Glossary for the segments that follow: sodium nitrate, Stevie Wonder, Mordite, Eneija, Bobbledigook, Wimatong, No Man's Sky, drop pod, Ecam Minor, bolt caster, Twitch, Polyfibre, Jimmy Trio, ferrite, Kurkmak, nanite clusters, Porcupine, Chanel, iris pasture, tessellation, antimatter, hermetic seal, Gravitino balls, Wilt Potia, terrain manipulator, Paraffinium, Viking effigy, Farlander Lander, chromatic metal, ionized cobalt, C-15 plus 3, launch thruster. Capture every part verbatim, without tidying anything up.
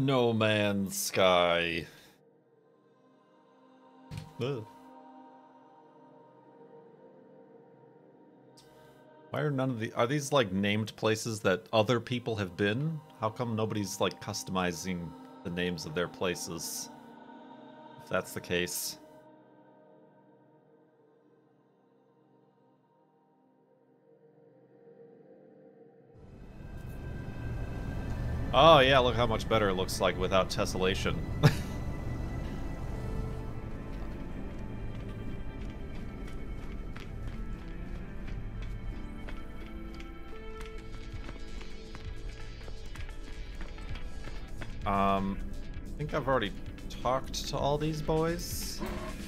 No Man's Sky. Ugh. Why are none of the... Are these, like, named places that other people have been? How come nobody's, like, customizing the names of their places? If that's the case. Oh, yeah, look how much better it looks like without tessellation. Um, I think I've already talked to all these boys.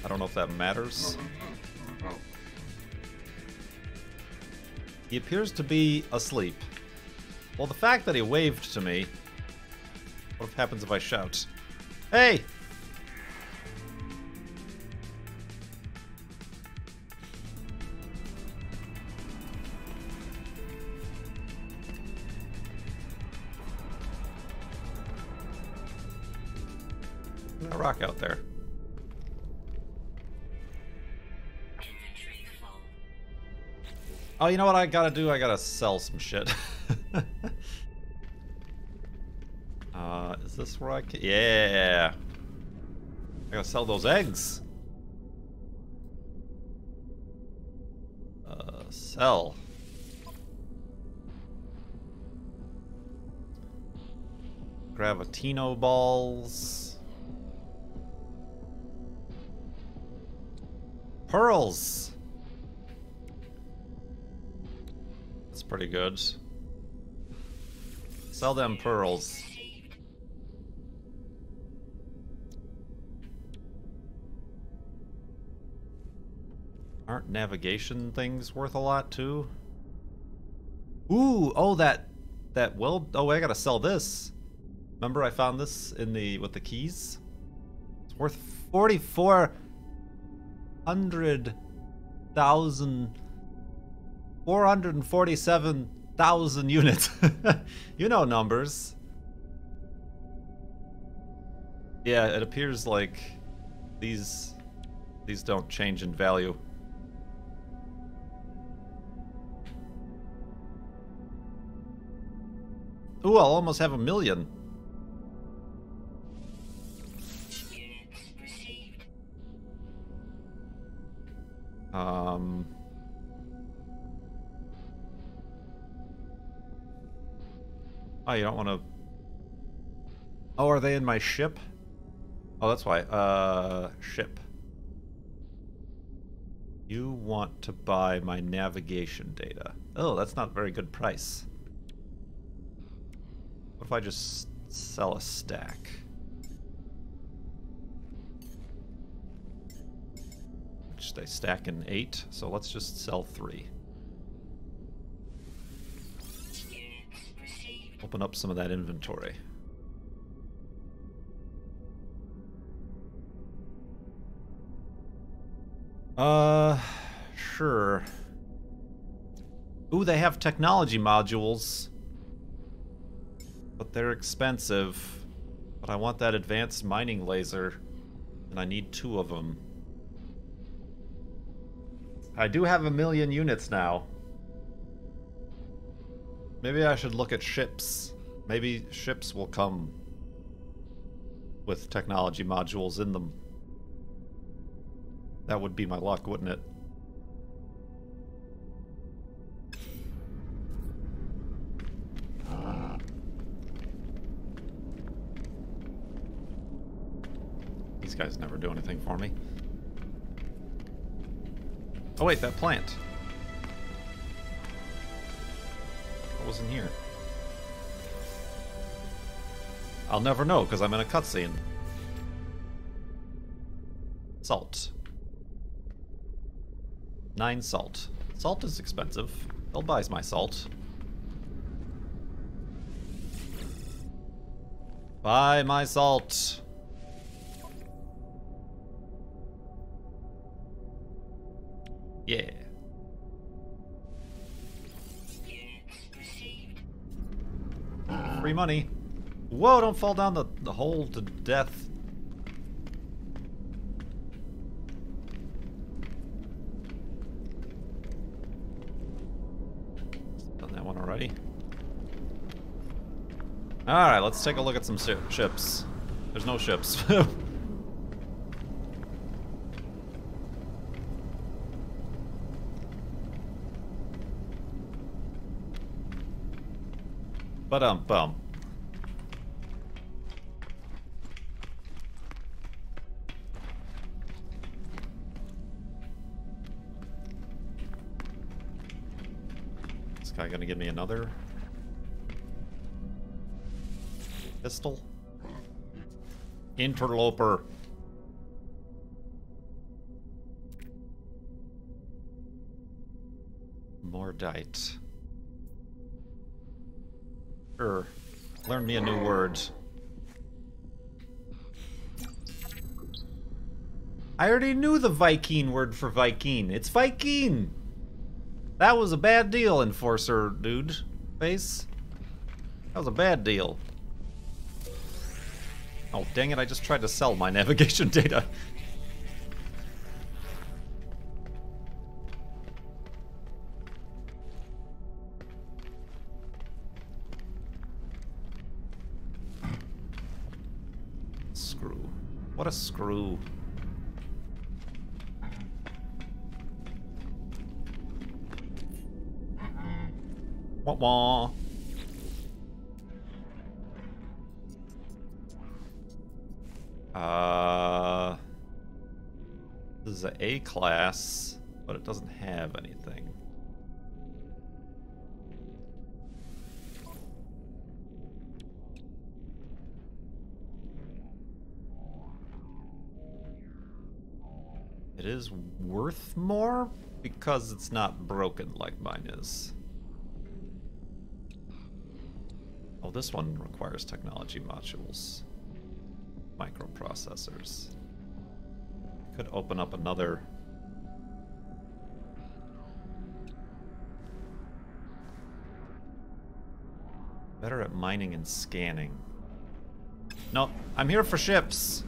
I don't know if that matters. He appears to be asleep. Well, the fact that he waved to me... What happens if I shout? Hey! There's a rock out there. Oh, you know what I gotta do? I gotta sell some shit. uh, is this where I can? Yeah! I gotta sell those eggs! Uh, sell. Gravitino balls. Pearls! That's pretty good. Sell them pearls. Aren't navigation things worth a lot too? Ooh, oh that that well oh I gotta sell this. Remember I found this in the with the keys? It's worth forty-four hundred thousand four hundred and forty-seven thousand units. You know numbers. Yeah, it appears like these these don't change in value. Ooh, I'll almost have a million. Um Oh, you don't want to... Oh, are they in my ship? Oh, that's why. Uh, ship. You want to buy my navigation data. Oh, that's not a very good price. What if I just sell a stack? Which they stack in eight, so let's just sell three. Open up some of that inventory. Uh, sure. Ooh, they have technology modules. But they're expensive. But I want that advanced mining laser. And I need two of them. I do have a million units now. Maybe I should look at ships. Maybe ships will come with technology modules in them. That would be my luck, wouldn't it? These guys never do anything for me. Oh wait, that plant. Wasn't here. I'll never know because I'm in a cutscene. Salt. Nine salt. Salt is expensive. They'll buy my salt. Buy my salt. Yeah. Free money. Whoa, don't fall down the, the hole to death. Done that one already. Alright, let's take a look at some si ships. There's no ships. But um bum. This guy gonna give me another pistol? Interloper. Mordite. Sure. Learn me a new word. I already knew the Viking word for Viking. It's Viking! That was a bad deal, enforcer dude. Face. That was a bad deal. Oh, dang it, I just tried to sell my navigation data. Screw. What a screw. Wah-wah. Uh, this is an A class, but it doesn't have anything. It is worth more because it's not broken like mine is. Oh, this one requires technology modules. Microprocessors. Could open up another. Better at mining and scanning. No, I'm here for ships.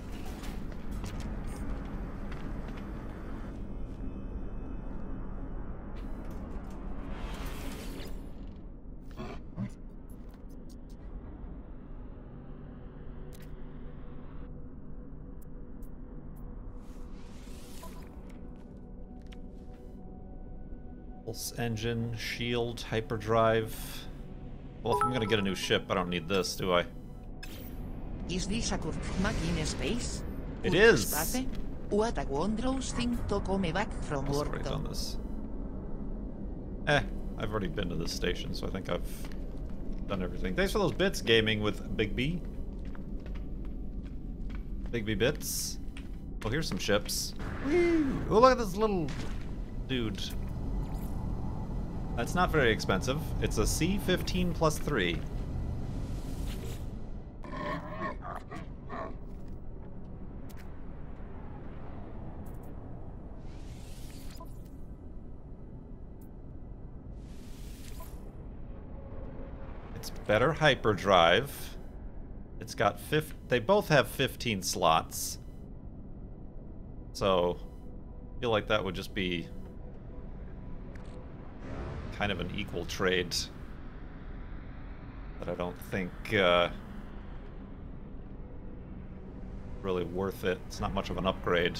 Engine, shield, hyperdrive. Well, if I'm gonna get a new ship, I don't need this, do I? Is this a Kurkmak in space? It is! What a wondrous thing to come back from work. I've already done this. Eh, I've already been to this station, so I think I've done everything. Thanks for those bits, gaming with Big B. Big B bits. Well, here's some ships. Woo! Oh, look at this little dude. That's not very expensive. It's a C fifteen plus three. It's better hyperdrive. It's got fif- they both have fifteen slots. So, I feel like that would just be kind of an equal trade, but I don't think uh, really worth it. It's not much of an upgrade.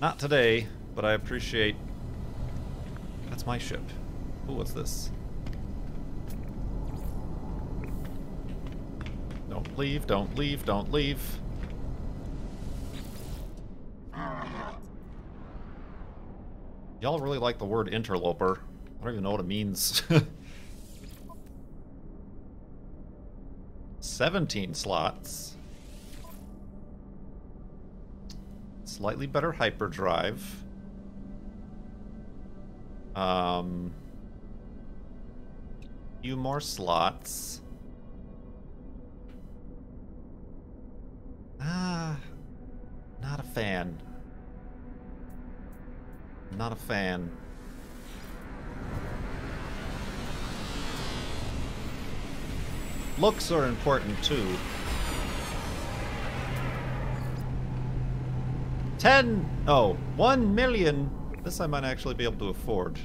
Not today, but I appreciate. That's my ship. Ooh, what's this? Don't leave! Don't leave! Don't leave! Y'all really like the word interloper. I don't even know what it means. seventeen slots. Slightly better hyperdrive. Um, few more slots. Ah, not a fan. Not a fan. Looks are important too. Ten, oh, one million. This I might actually be able to afford.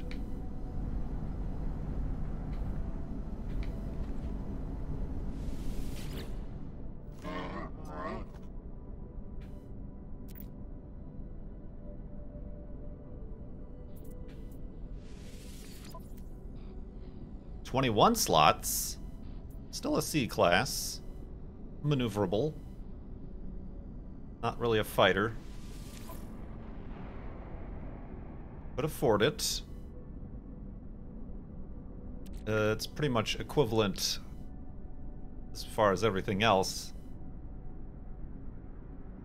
twenty-one slots. Still a C-class. Maneuverable. Not really a fighter. But afford it. Uh, it's pretty much equivalent as far as everything else.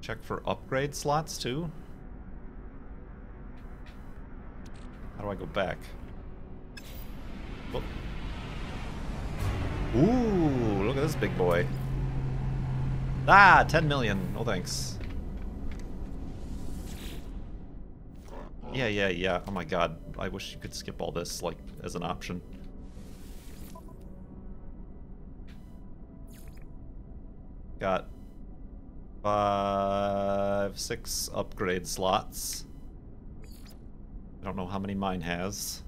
Check for upgrade slots too. How do I go back? Whoop. Ooh, look at this big boy. Ah, ten million. No thanks. Yeah, yeah, yeah. Oh my god. I wish you could skip all this, like, as an option. Got five, six upgrade slots. I don't know how many mine has.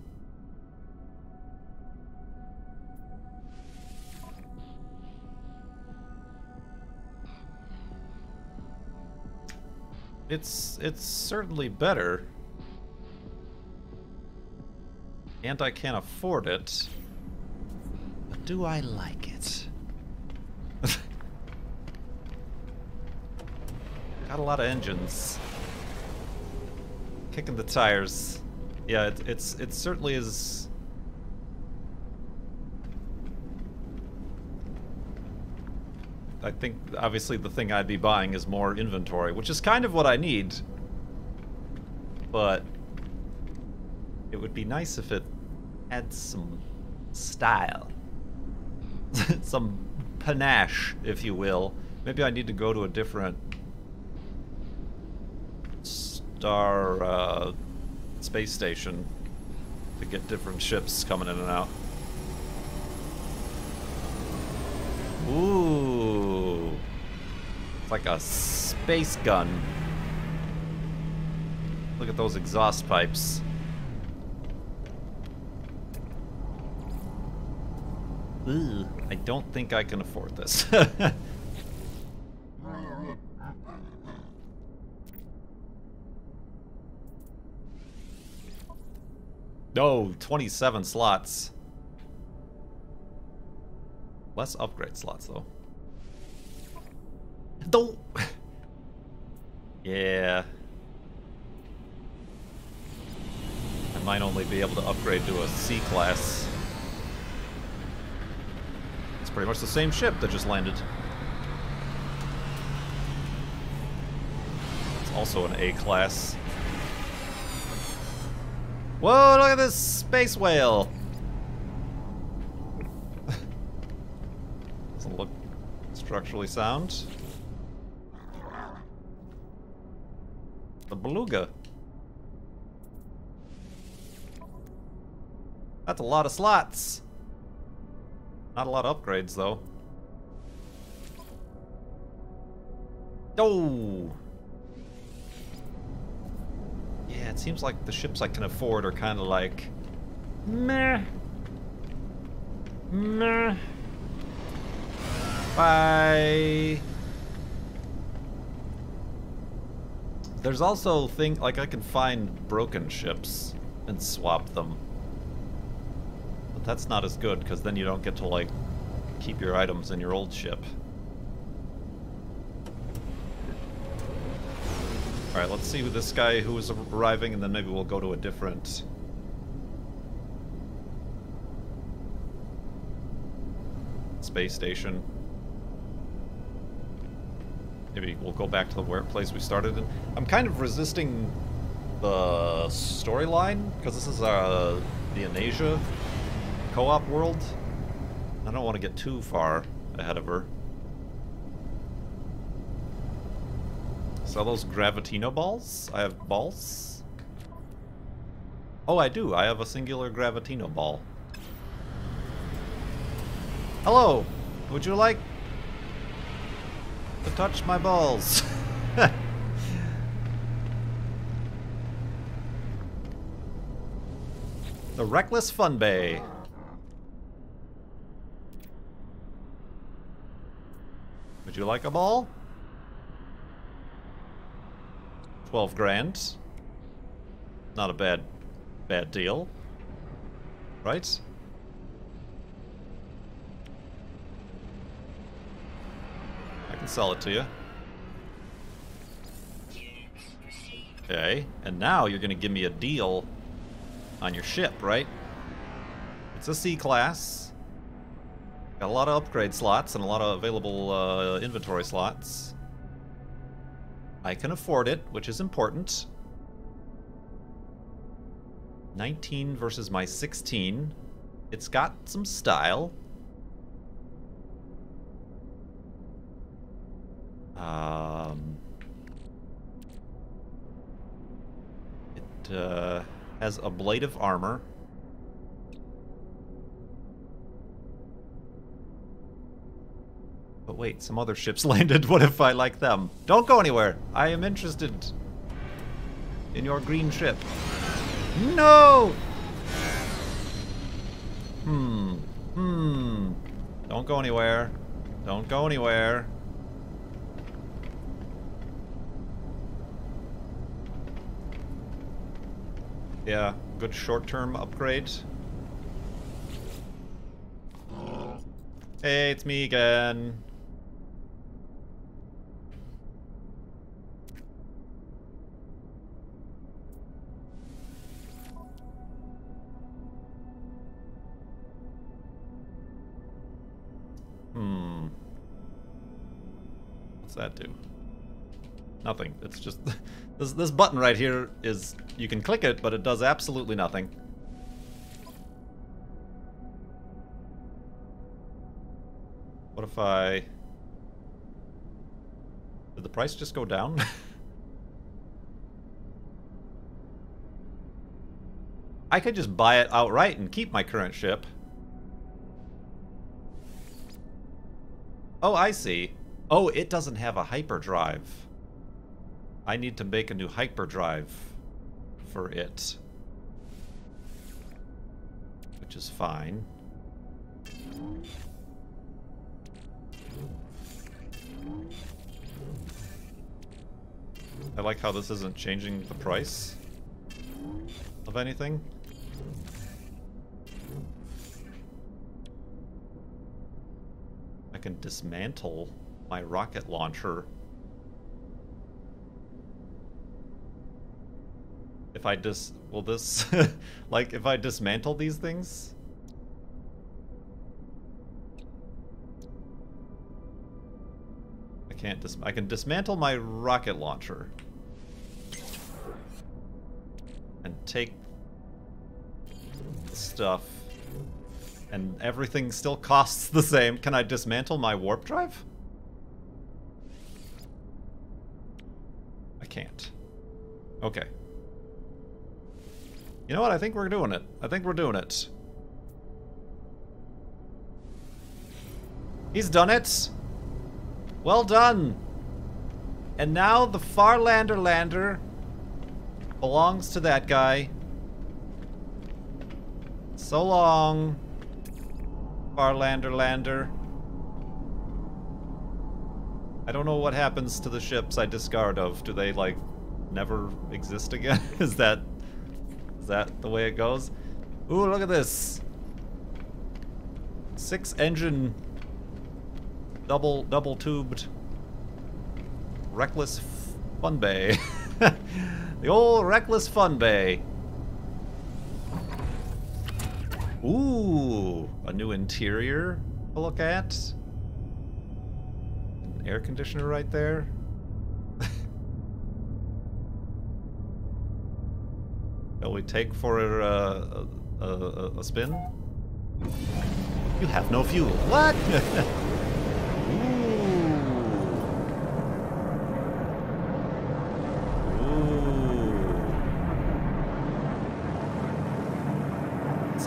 It's, it's certainly better. And I can't afford it. But do I like it? Got a lot of engines. Kicking the tires. Yeah, it, it's, it certainly is... I think, obviously, the thing I'd be buying is more inventory, which is kind of what I need. But it would be nice if it had some style. Some panache, if you will. Maybe I need to go to a different star uh, space station to get different ships coming in and out. Ooh, it's like a space gun. Look at those exhaust pipes. Ooh, I don't think I can afford this. No, twenty-seven slots. Less upgrade slots, though. Don't. Yeah. I might only be able to upgrade to a C-class. It's pretty much the same ship that just landed. It's also an A-class. Whoa, look at this space whale! Doesn't look structurally sound. The beluga. That's a lot of slots. Not a lot of upgrades though. Oh! Yeah, it seems like the ships I can afford are kind of like... Meh. Meh. Bye. There's also things like I can find broken ships and swap them, but that's not as good because then you don't get to like keep your items in your old ship. All right, let's see this guy who is arriving, and then maybe we'll go to a different. Space station. Maybe we'll go back to the where place we started in. I'm kind of resisting the storyline because this is uh, the Eneija co-op world. I don't want to get too far ahead of her. Sell those Gravitino balls. I have balls. Oh, I do. I have a singular Gravitino ball. Hello! Would you like to touch my balls? The Reckless Fun Bay. Would you like a ball? Twelve grand. Not a bad, bad deal, right? I can sell it to you. Okay, and now you're gonna give me a deal on your ship, right? It's a C-class. Got a lot of upgrade slots and a lot of available uh, inventory slots. I can afford it, which is important. nineteen versus my sixteen. It's got some style. Um, it uh, has ablative armor. But wait, some other ships landed. What if I like them? Don't go anywhere. I am interested in your green ship. No! Hmm. Hmm. Don't go anywhere. Don't go anywhere. Yeah, good short-term upgrade. Hey, it's me again. Hmm. What's that do? Nothing. It's just this this button right here is, you can click it, but it does absolutely nothing. What if I... Did the price just go down? I could just buy it outright and keep my current ship. Oh, I see. Oh, it doesn't have a hyperdrive. I need to make a new hyperdrive for it. Which is fine. I like how this isn't changing the price of anything. I can dismantle my rocket launcher. If I dis... Will this... like, if I dismantle these things? I can't dis... I can dismantle my rocket launcher. And take the stuff. And everything still costs the same. Can I dismantle my warp drive? I can't. Okay. You know what? I think we're doing it. I think we're doing it. He's done it. Well done. And now the Farlander Lander belongs to that guy. So long. Farlander Lander. I don't know what happens to the ships I discard of. Do they, like, never exist again? Is that... Is that the way it goes? Ooh, look at this! Six engine... Double, double tubed... Reckless Fun Bay. The old Reckless Fun Bay. Ooh, a new interior to look at. An air conditioner right there. Shall we take for uh, a, a, a spin? You have no fuel. What?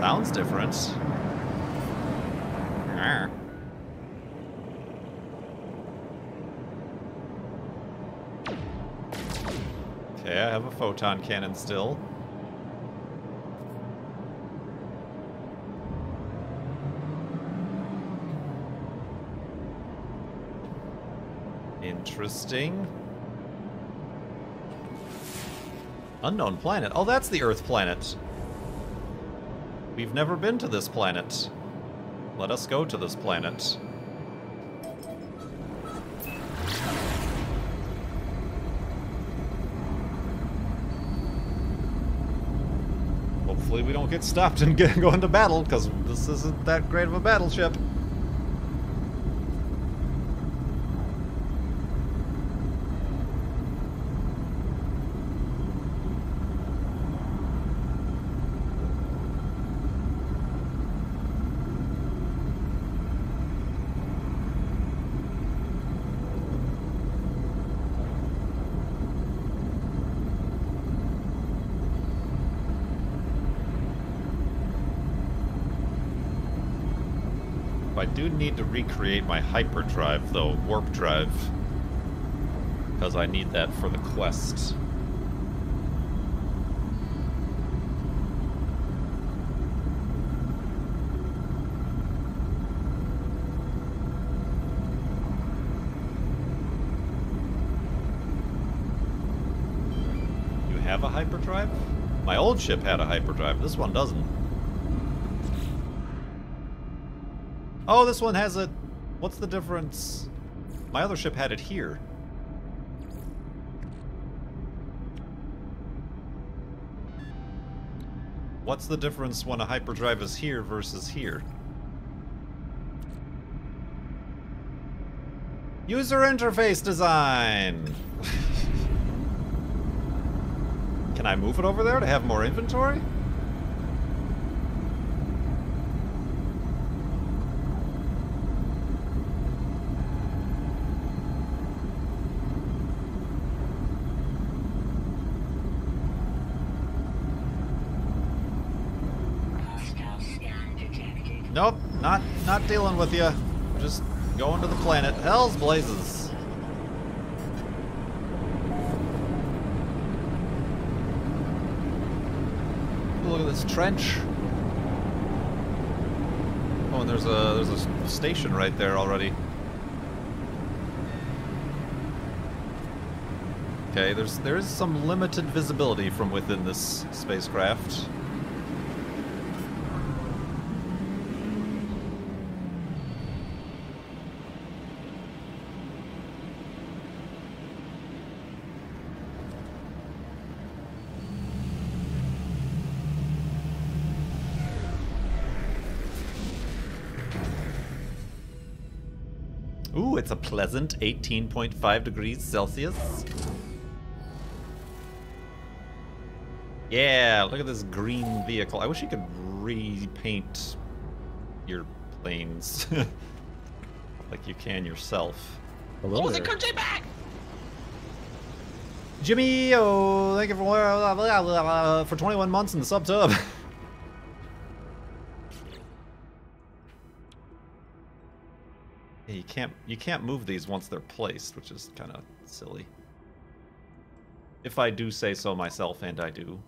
Sounds different. have a photon cannon still. Interesting. Unknown planet. Oh, that's the Earth planet. We've never been to this planet. Let us go to this planet. Hopefully we don't get stopped and get, go into battle, because this isn't that great of a battleship. I do need to recreate my hyperdrive, though, warp drive, because I need that for the quest. You have a hyperdrive? My old ship had a hyperdrive, this one doesn't. Oh, this one has it. What's the difference? My other ship had it here. What's the difference when a hyperdrive is here versus here? User interface design! Can I move it over there to have more inventory? Nope, not not dealing with you. Just going to the planet. Hell's blazes. Look at this trench. Oh, and there's a there's a station right there already. Okay, there's there is some limited visibility from within this spacecraft. It's a pleasant eighteen point five degrees Celsius. Yeah, look at this green vehicle. I wish you could repaint your planes like you can yourself. Hello oh, there. They country back! Jimmy, oh, thank you for, uh, for twenty-one months in the sub-tub. You can't you can't move these once they're placed, which is kind of silly. If I do say so myself, and I do.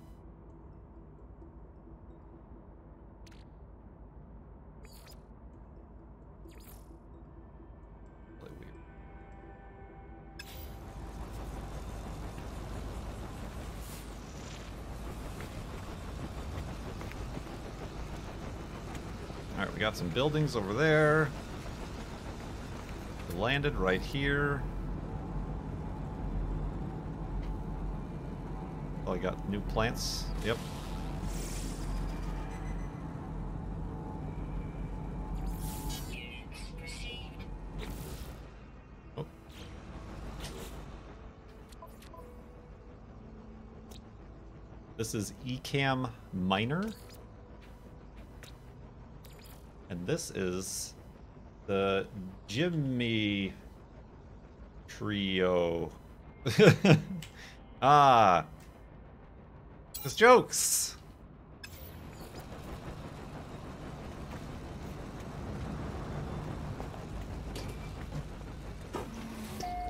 Really weird. All right, we got some buildings over there. Landed right here. Oh, I got new plants. Yep. Oh. This is Ecam Minor. And this is the Jimmy Trio. Ah. It's jokes.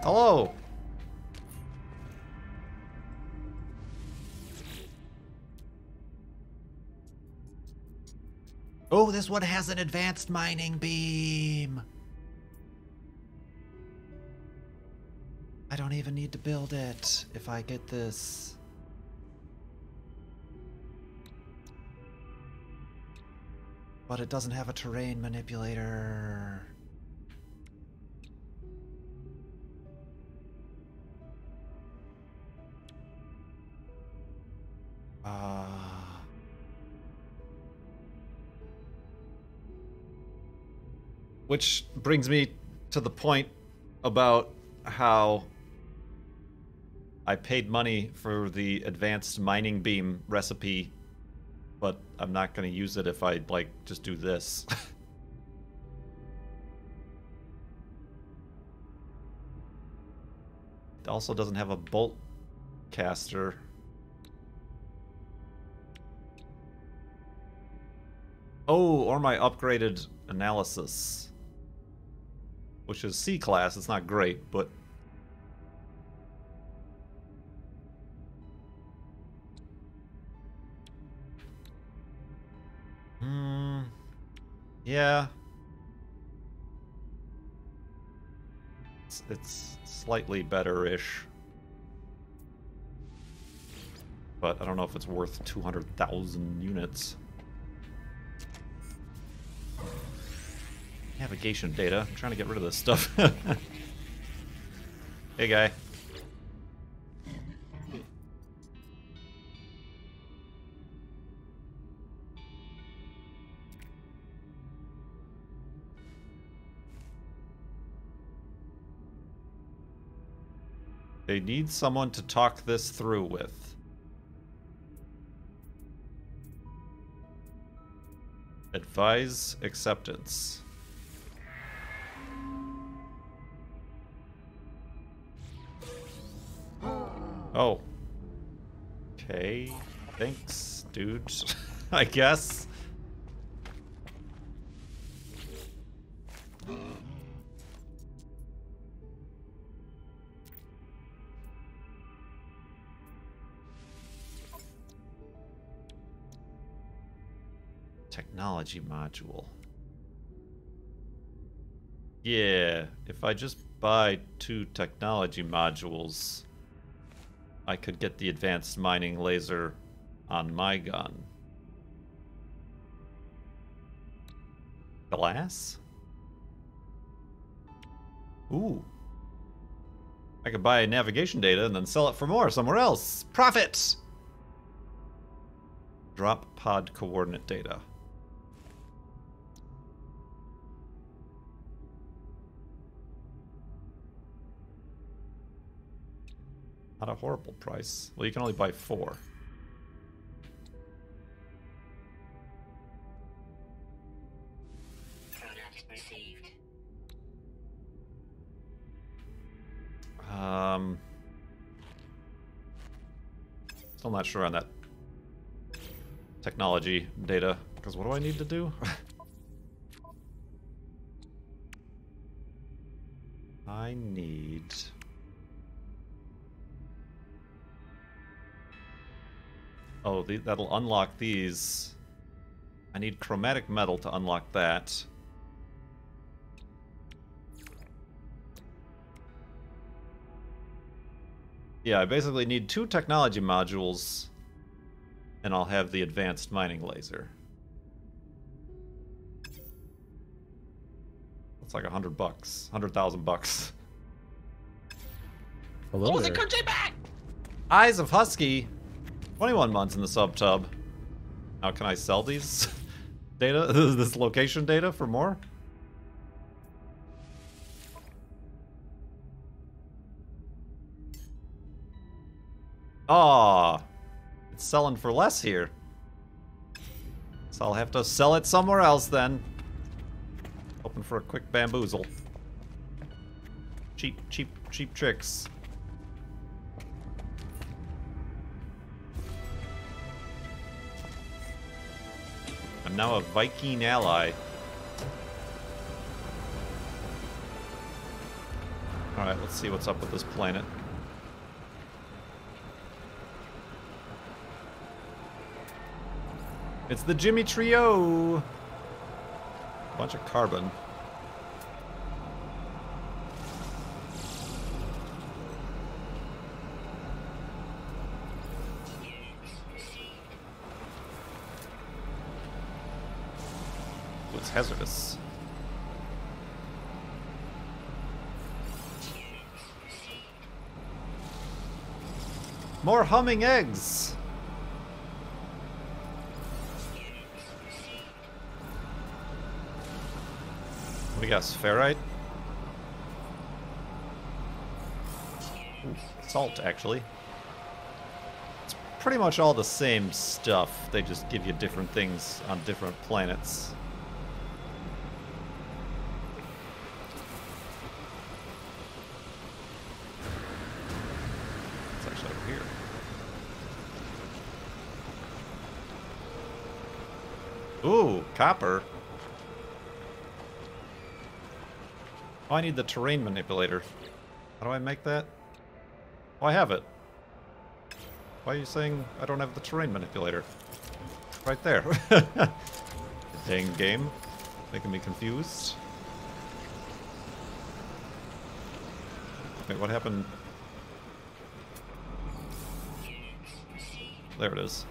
Hello. Oh, this one has an advanced mining beam. I don't even need to build it if I get this. But it doesn't have a terrain manipulator. Uh... Which brings me to the point about how I paid money for the advanced mining beam recipe, but I'm not going to use it if I, like, just do this. It also doesn't have a bolt caster. Oh, or my upgraded analysis, which is C class. It's not great, but... Hmm. Yeah. It's, it's slightly better-ish. But I don't know if it's worth two hundred thousand units. Navigation data. I'm trying to get rid of this stuff. Hey, guy. They need someone to talk this through with. Advise acceptance. Oh. Okay. Thanks, dude. I guess. Technology module. Yeah, if I just buy two technology modules, I could get the advanced mining laser on my gun. Glass? Ooh. I could buy navigation data and then sell it for more somewhere else. Profit! Drop pod coordinate data. Not a horrible price. Well, you can only buy four. Um, still not sure on that technology data, because what do I need to do? I need... Oh, the, that'll unlock these. I need chromatic metal to unlock that. Yeah, I basically need two technology modules, and I'll have the advanced mining laser. It's like a hundred bucks, hundred thousand bucks. Hello. Oh, they come back. Eyes of Husky. twenty-one months in the subtub. Now, can I sell these data, this location data, for more? Ah, it's selling for less here. So I'll have to sell it somewhere else then. Hoping for a quick bamboozle. Cheap, cheap, cheap tricks. I'm now a Viking ally. Alright, let's see what's up with this planet. It's the Jimmy Trio! bunch of carbon. Looks hazardous. More humming eggs! What do you guess? Ferrite? Ooh, salt, actually. It's pretty much all the same stuff. They just give you different things on different planets. Ooh, copper. Oh, I need the terrain manipulator. How do I make that? Oh, I have it. Why are you saying I don't have the terrain manipulator? Right there. Dang game. Making me confused. Wait, what happened? There it is.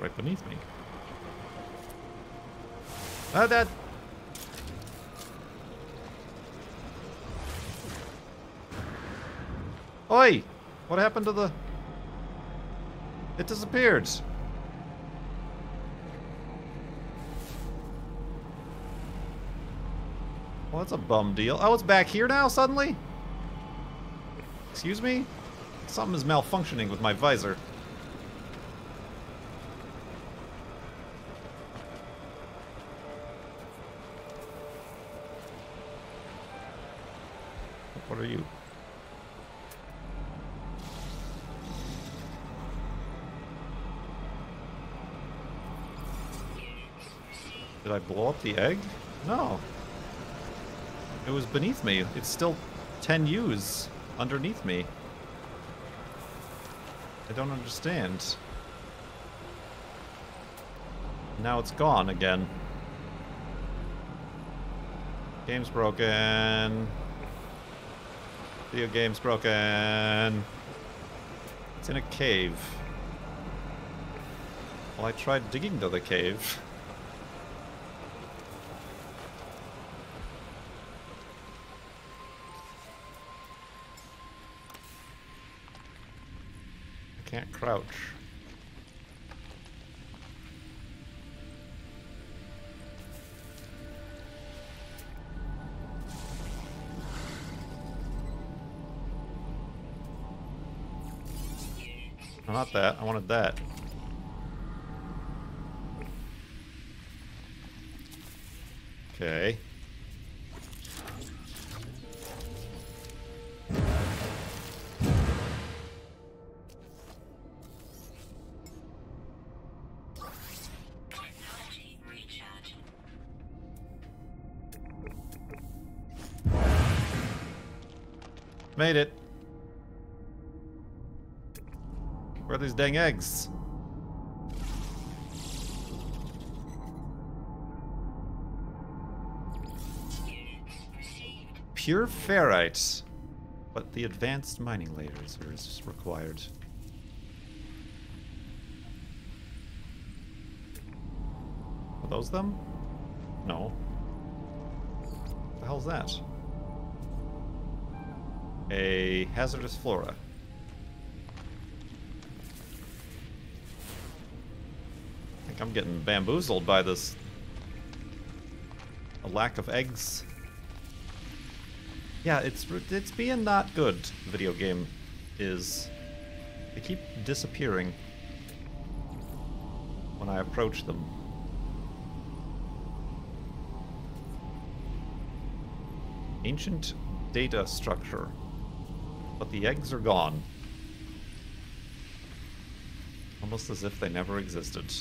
Right beneath me. Ah, that. Oi! What happened to the? It disappeared. Well, that's a bum deal. Oh, it's back here now suddenly? Excuse me? Something is malfunctioning with my visor. What are you? Did I blow up the egg? No. It was beneath me. It's still ten U's underneath me. I don't understand. Now it's gone again. Game's broken. Video game's broken. It's in a cave. Well, I tried digging to the cave. I can't crouch. Not that. I wanted that. Okay. Made it. Where are these dang eggs? Pure ferrite, but the advanced mining layers are required. Are those them? No. What the hell's that? A hazardous flora. I'm getting bamboozled by this a lack of eggs. Yeah, it's it's being not good. Video game is they keep disappearing when I approach them. Ancient data structure, but the eggs are gone, almost as if they never existed.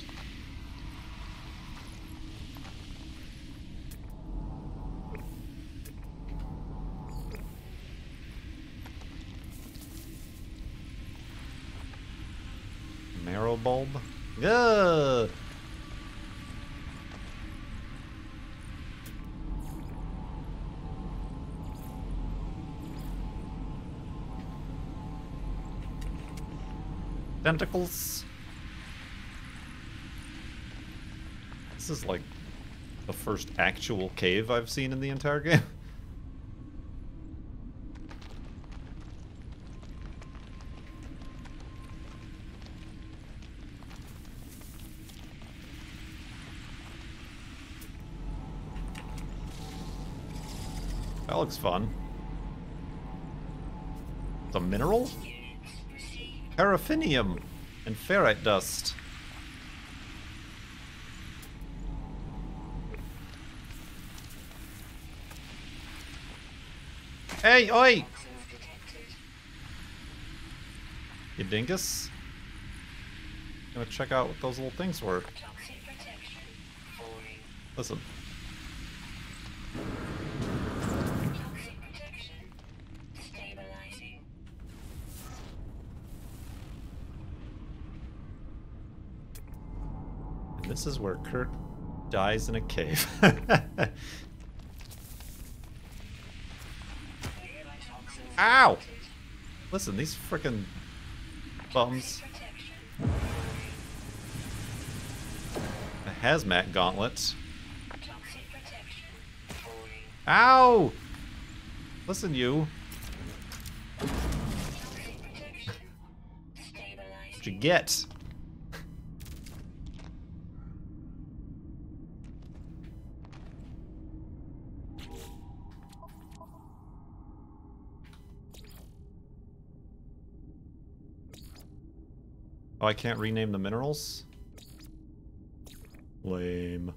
arrow bulb. Good. Tentacles. This is like the first actual cave I've seen in the entire game. That looks fun. The mineral? Paraffinium and ferrite dust. Hey, oi! You dingus. Gonna check out what those little things were. Listen. This is where Kurt dies in a cave. Ow! Listen, these frickin' bums. A hazmat gauntlet. Ow! Listen, you. What'd you get? Oh, I can't rename the minerals? Lame.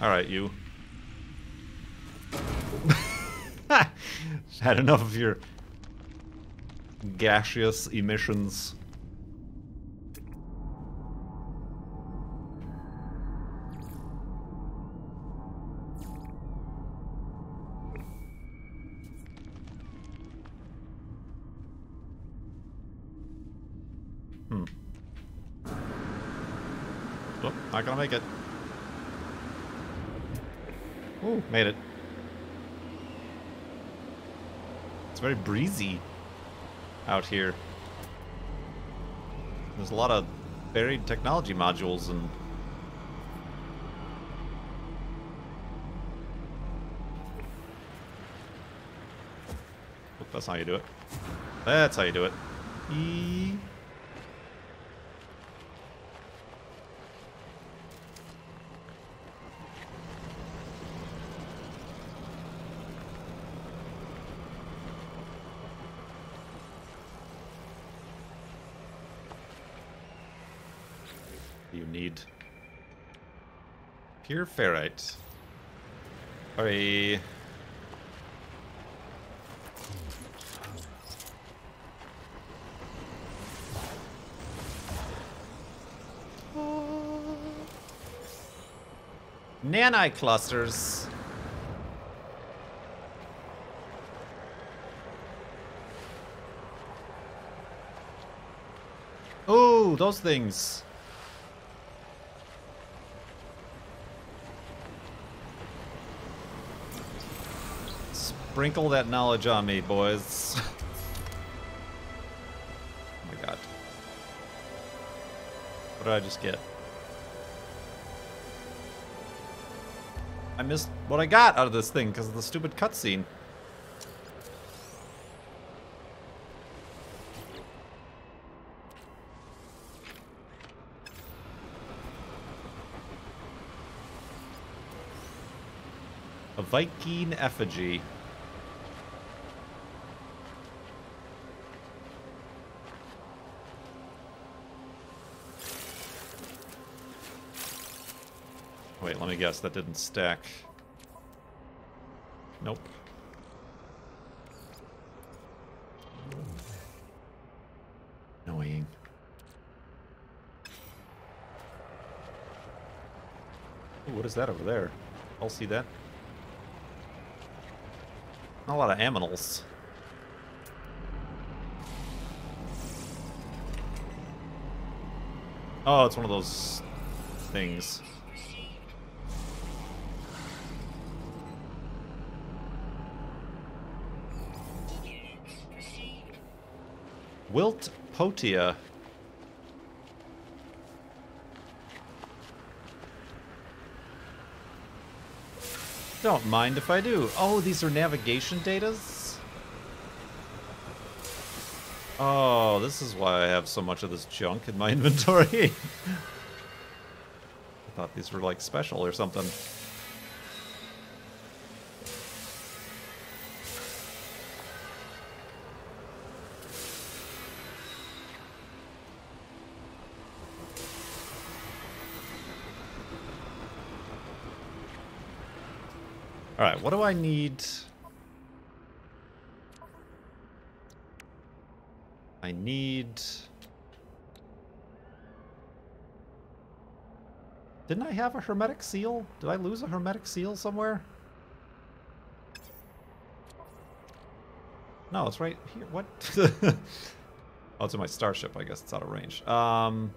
Alright, you. Had enough of your gaseous emissions. Not gonna make it. Ooh, made it. It's very breezy out here. There's a lot of buried technology modules and oop, that's how you do it. That's how you do it. E Pure ferrite. Hurry. Oh. Nanite clusters. Oh, those things. Sprinkle that knowledge on me, boys. Oh my god. What did I just get? I missed what I got out of this thing because of the stupid cutscene. A Viking effigy. Wait, let me guess, that didn't stack. Nope. Annoying. Ooh, what is that over there? I'll see that. Not a lot of aminals. Oh, it's one of those things. Wilt Potia. Don't mind if I do. Oh, these are navigation datas? Oh, this is why I have so much of this junk in my inventory. I thought these were like special or something. Alright, what do I need? I need... Didn't I have a hermetic seal? Did I lose a hermetic seal somewhere? No, it's right here. What? Oh, it's in my starship. I guess it's out of range. Um...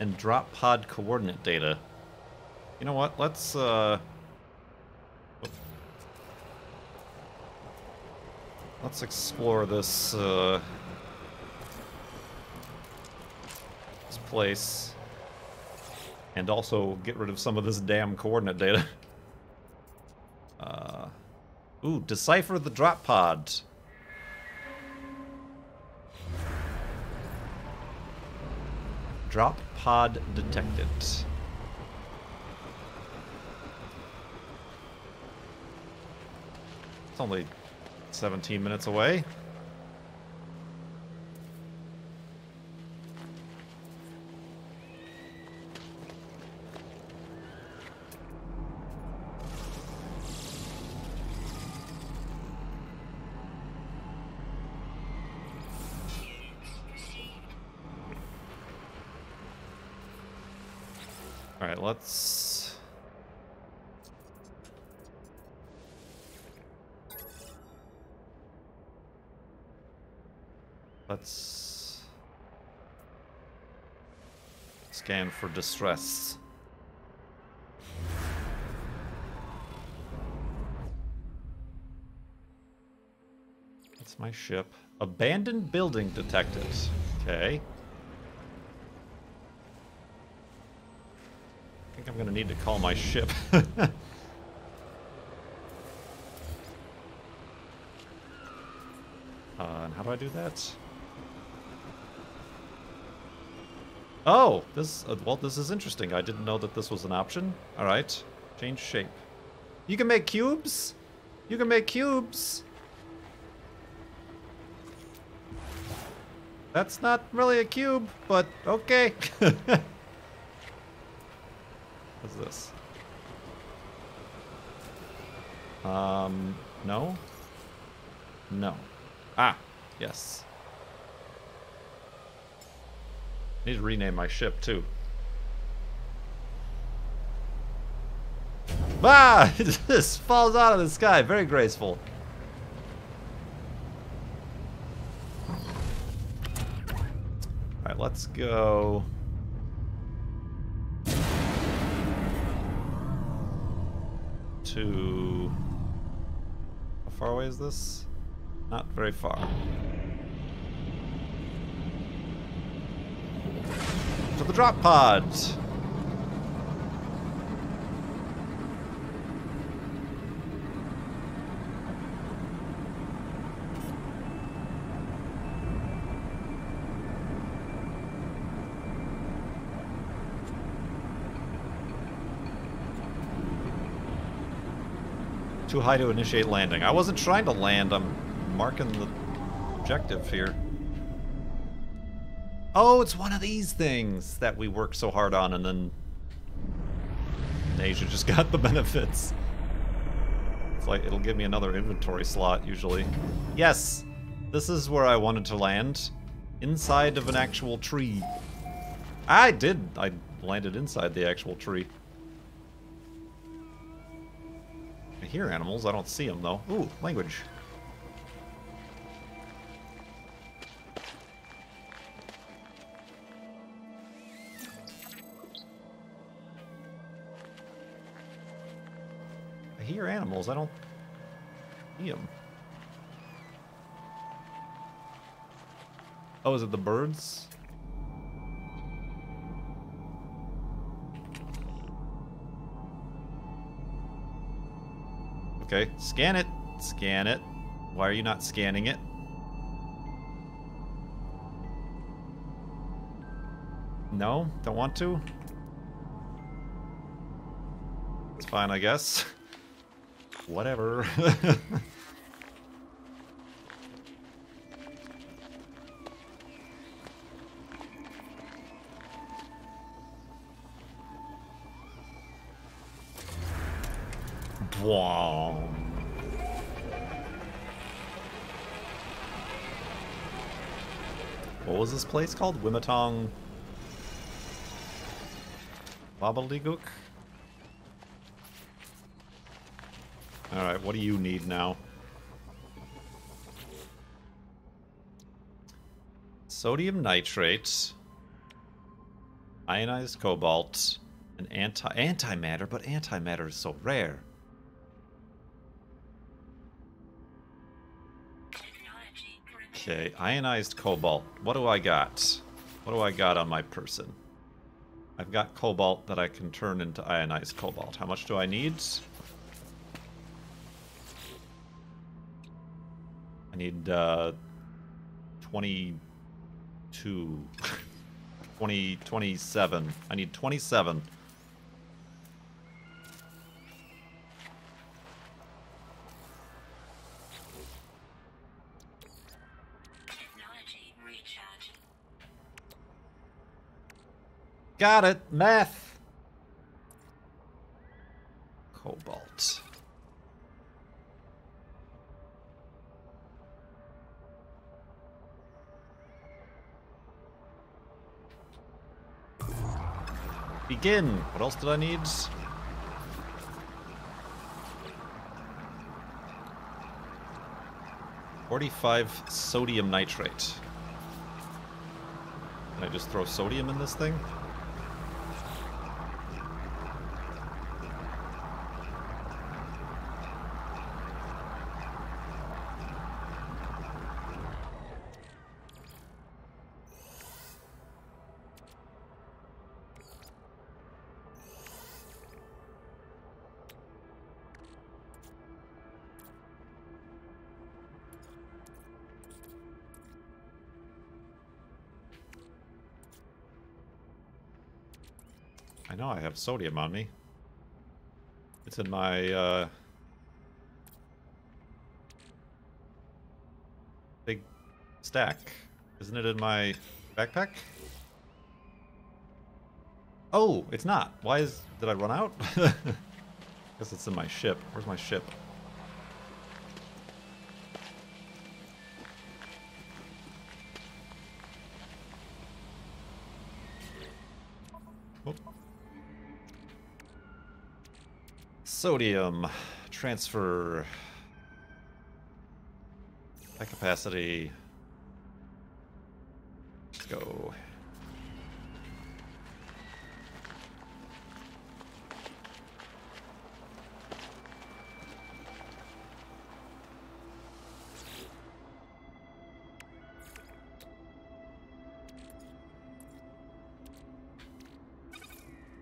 And drop pod coordinate data. You know what? Let's uh, let's explore this uh, this place, and also get rid of some of this damn coordinate data. Uh, ooh, decipher the drop pod. Drop pod detected. It's only seventeen minutes away. Let's let's scan for distress. That's my ship. Abandoned building detected. Okay. I'm gonna need to call my ship. Uh, and how do I do that? Oh, this, uh, well, this is interesting. I didn't know that this was an option. All right, change shape. You can make cubes? You can make cubes. That's not really a cube, but okay. What's this? Um, no? No. Ah, yes. Need to rename my ship, too. Ah! This falls out of the sky. Very graceful. Alright, let's go... to... How far away is this? Not very far. To the drop pod! Too high to initiate landing. I wasn't trying to land. I'm marking the objective here. Oh, it's one of these things that we worked so hard on, and then Eneija just got the benefits. It's like it'll give me another inventory slot usually. Yes, This is where I wanted to land. Inside of an actual tree. I did. I landed inside the actual tree. I hear animals. I don't see them, though. Ooh, language. I hear animals. I don't see them. Oh, is it the birds? Okay, scan it. Scan it. Why are you not scanning it? No, don't want to. It's fine, I guess. Whatever. Wow. What was this place called? Wimatong. Bobbledigook? Alright, what do you need now? Sodium nitrate. Ionized cobalt. And anti antimatter, but antimatter is so rare. Okay, ionized cobalt. What do I got? What do I got on my person? I've got cobalt that I can turn into ionized cobalt. How much do I need? I need uh, twenty-two. twenty, twenty-seven. I need twenty-seven. Got it. Math. Cobalt. Begin. What else did I need? forty-five sodium nitrate. Can I just throw sodium in this thing? I know I have sodium on me. It's in my uh, big stack. Isn't it in my backpack? Oh, it's not. Why is... Did I run out? I guess it's in my ship. Where's my ship? Sodium transfer high capacity. Let's go.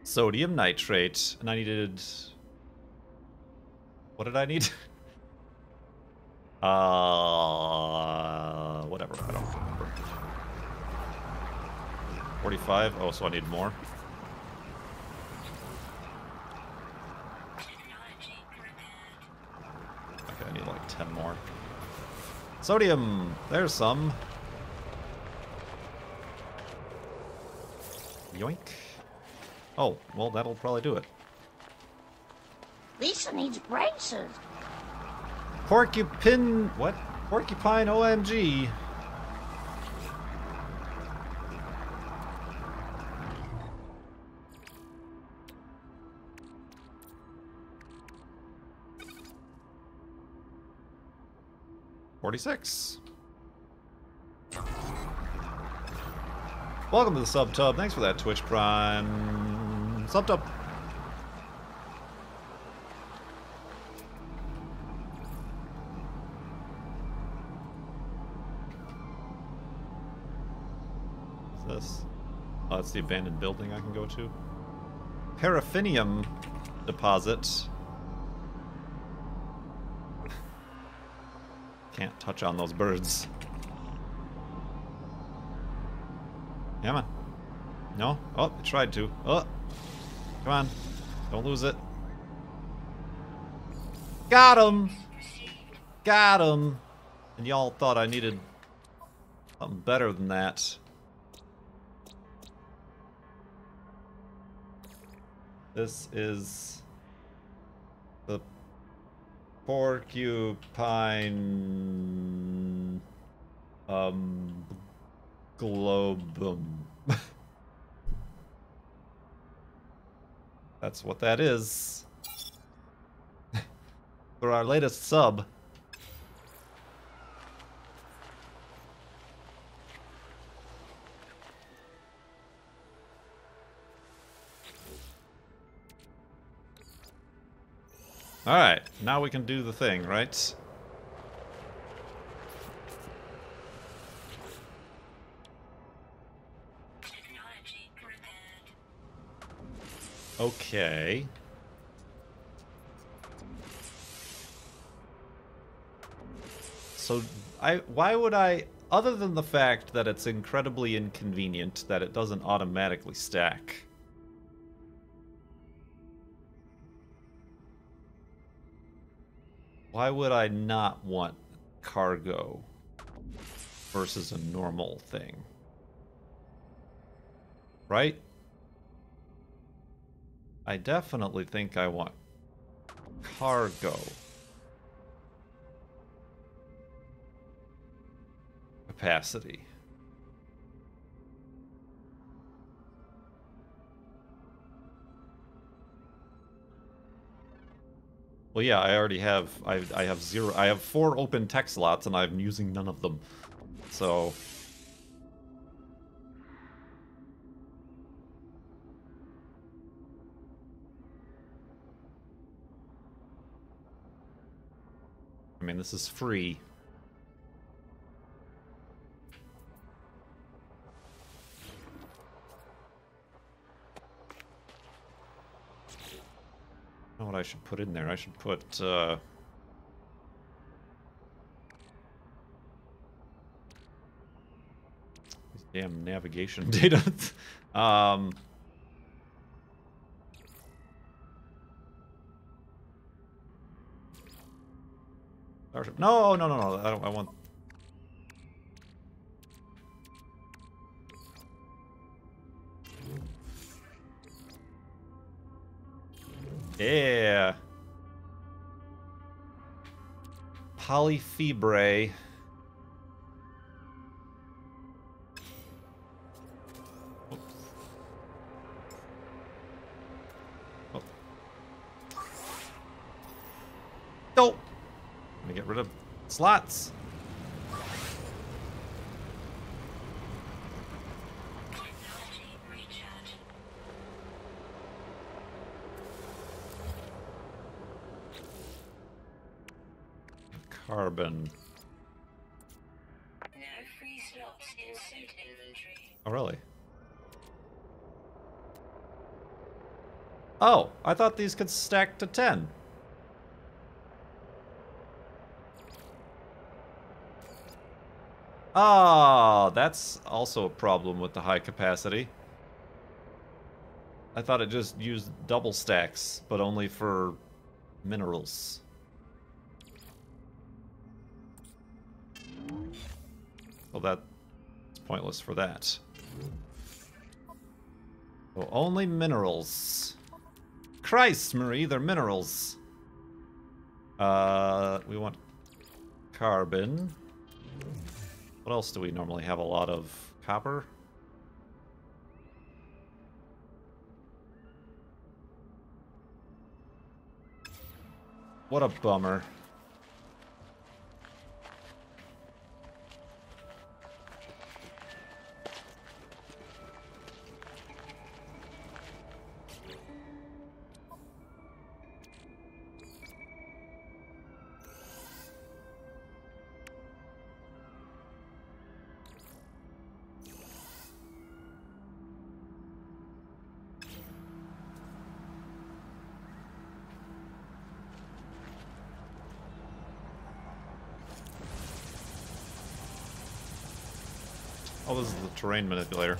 Sodium nitrate, and I needed. What did I need? Uh, whatever, I don't remember. forty-five? Oh, so I need more. Okay, I need like ten more. Sodium! There's some. Yoink. Oh, well, that'll probably do it. Lisa needs braces. Porcupine. What? Porcupine O M G. forty-six. Welcome to the sub-tub. Thanks for that, Twitch Prime. Sub-tub. What's this? Oh, that's the abandoned building I can go to. Paraffinium deposit. Can't touch on those birds. Come on. No? Oh, I tried to. Oh. Come on. Don't lose it. Got him! Got him! And y'all thought I needed something better than that. This is the Porcupine um globum. That's what that is. For our latest sub. Alright, now we can do the thing, right? Okay. So, I why would I, other than the fact that it's incredibly inconvenient that it doesn't automatically stack. Why would I not want cargo versus a normal thing? Right? I definitely think I want cargo. Capacity. Well, yeah, I already have, I, I have zero, I have four open tech slots and I'm using none of them, so. I mean, this is free. I don't know what I should put in there. I should put uh these damn navigation data. um No, no, no, no. I don't I want Yeah. Polyfibre. Oops. Oh. No. Let me get rid of slots. Carbon. No free slots in suit inventory. Oh, really? Oh, I thought these could stack to ten. Ah, oh, that's also a problem with the high capacity. I thought it just used double stacks, but only for minerals. Well, that's pointless for that. Well, only minerals. Christ, Marie, they're minerals. Uh, we want carbon. What else do we normally have a lot of? Copper? What a bummer. Oh, this is the terrain manipulator.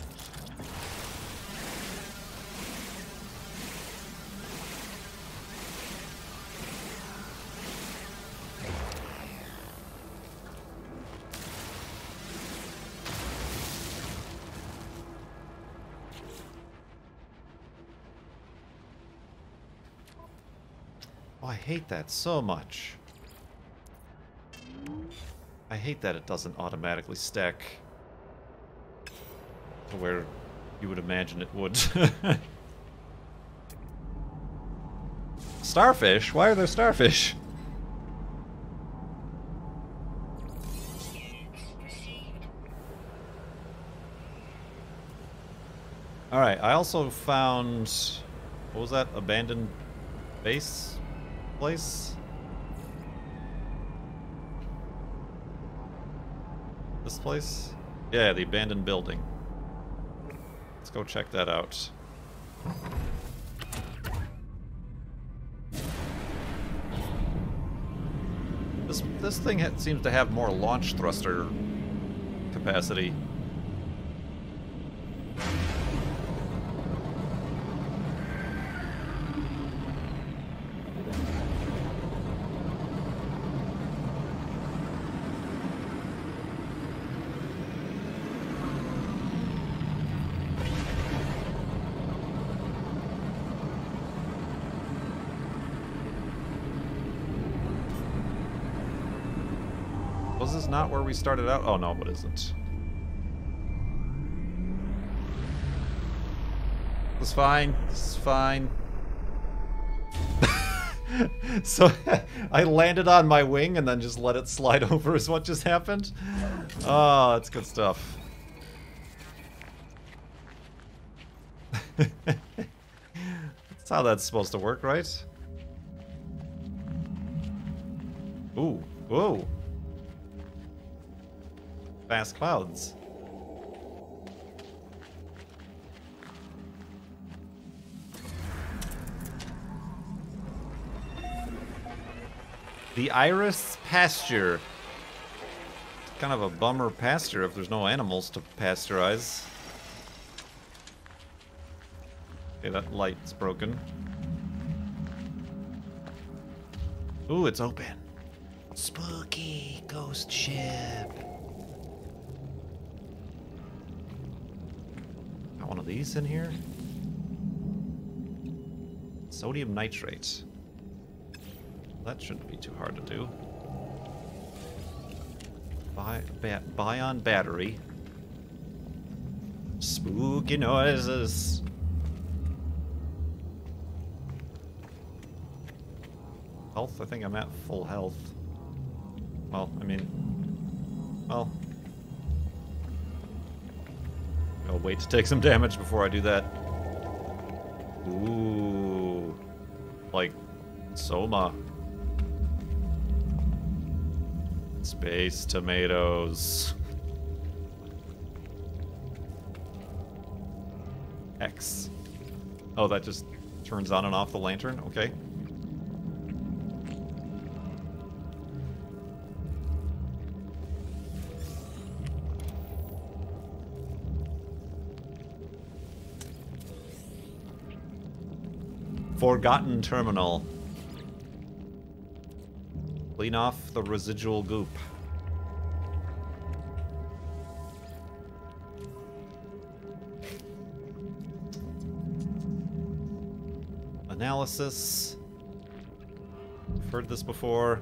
Oh, I hate that so much. I hate that it doesn't automatically stack where you would imagine it would. Starfish? Why are there starfish? Alright, I also found... what was that? Abandoned base? Place? This place? Yeah, the abandoned building. Let's go check that out. This, this thing ha seems to have more launch thruster capacity. Not where we started out? Oh no, but isn't. It's fine. It's fine. So I landed on my wing and then just let it slide over is what just happened. Oh, that's good stuff. That's how that's supposed to work, right? Ooh, whoa. Fast clouds. The iris pasture. It's kind of a bummer pasture if there's no animals to pasteurize. Okay, that light's broken. Ooh, it's open. Spooky ghost ship. One of these in here? Sodium nitrate. That shouldn't be too hard to do. Buy, bat, buy on battery. Spooky noises. Health? I think I'm at full health. Well, I mean... well... I'll wait to take some damage before I do that. Ooh. Like, Soma. Space tomatoes. X. Oh, that just turns on and off the lantern? Okay. Forgotten terminal. Clean off the residual goop. Analysis. I've heard this before.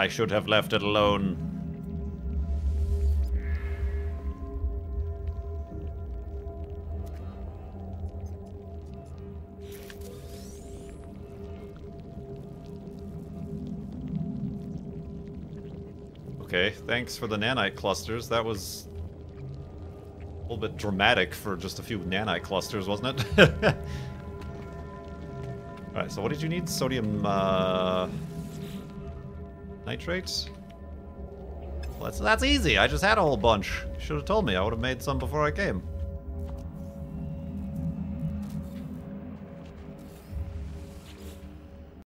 I should have left it alone. Okay, thanks for the nanite clusters. That was a little bit dramatic for just a few nanite clusters, wasn't it? Alright, so what did you need? Sodium uh, nitrate? Well, that's, that's easy. I just had a whole bunch. You should have told me. I would have made some before I came.